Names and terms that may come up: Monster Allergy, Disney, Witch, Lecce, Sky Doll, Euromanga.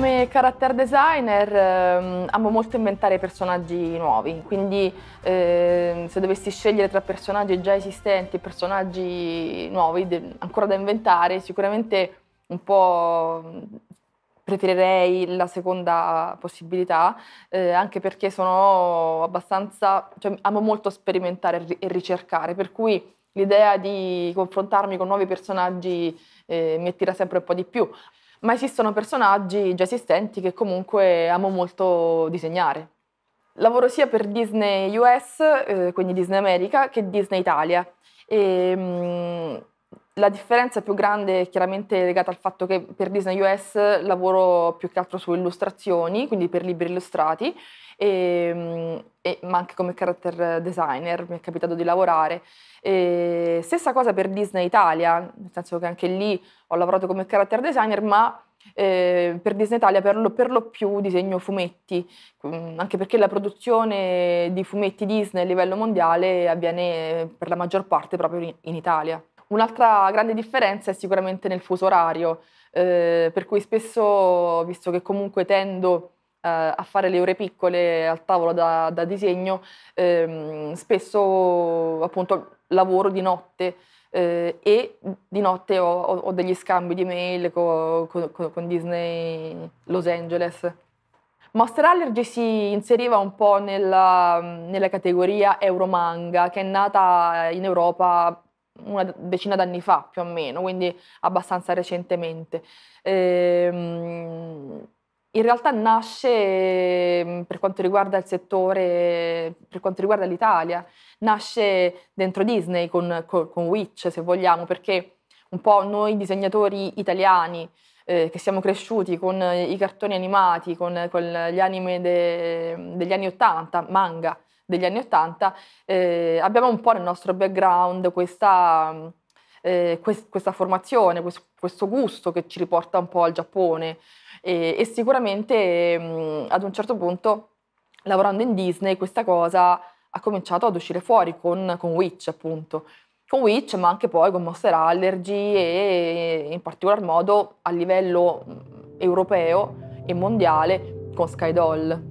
Come character designer amo molto inventare personaggi nuovi, quindi se dovessi scegliere tra personaggi già esistenti e personaggi nuovi ancora da inventare, sicuramente un po' preferirei la seconda possibilità, anche perché sono abbastanza, amo molto sperimentare e ricercare, per cui l'idea di confrontarmi con nuovi personaggi mi attira sempre un po' di più. Ma esistono personaggi già esistenti che comunque amo molto disegnare. Lavoro sia per Disney US, quindi Disney America, che Disney Italia. E, la differenza più grande è chiaramente legata al fatto che per Disney US lavoro più che altro su illustrazioni, quindi per libri illustrati, ma anche come character designer mi è capitato di lavorare. E stessa cosa per Disney Italia, nel senso che anche lì ho lavorato come character designer, ma per Disney Italia per lo più disegno fumetti, anche perché la produzione di fumetti Disney a livello mondiale avviene per la maggior parte proprio in Italia. Un'altra grande differenza è sicuramente nel fuso orario, per cui spesso, visto che comunque tendo a fare le ore piccole al tavolo da disegno, spesso appunto lavoro di notte e di notte ho degli scambi di mail con Disney Los Angeles. Monster Allergy si inseriva un po' nella categoria Euromanga, che è nata in Europa una decina d'anni fa più o meno, quindi abbastanza recentemente. In realtà nasce, per quanto riguarda il settore, per quanto riguarda l'Italia, nasce dentro Disney con Witch, se vogliamo, perché un po' noi disegnatori italiani che siamo cresciuti con i cartoni animati, con gli anime degli anni 80, manga degli anni 80, abbiamo un po' nel nostro background questa formazione, questo gusto che ci riporta un po' al Giappone e sicuramente ad un certo punto, lavorando in Disney, questa cosa ha cominciato ad uscire fuori con Witch, appunto. Con Witch, ma anche poi con Monster Allergy e in particolar modo a livello europeo e mondiale con Sky Doll.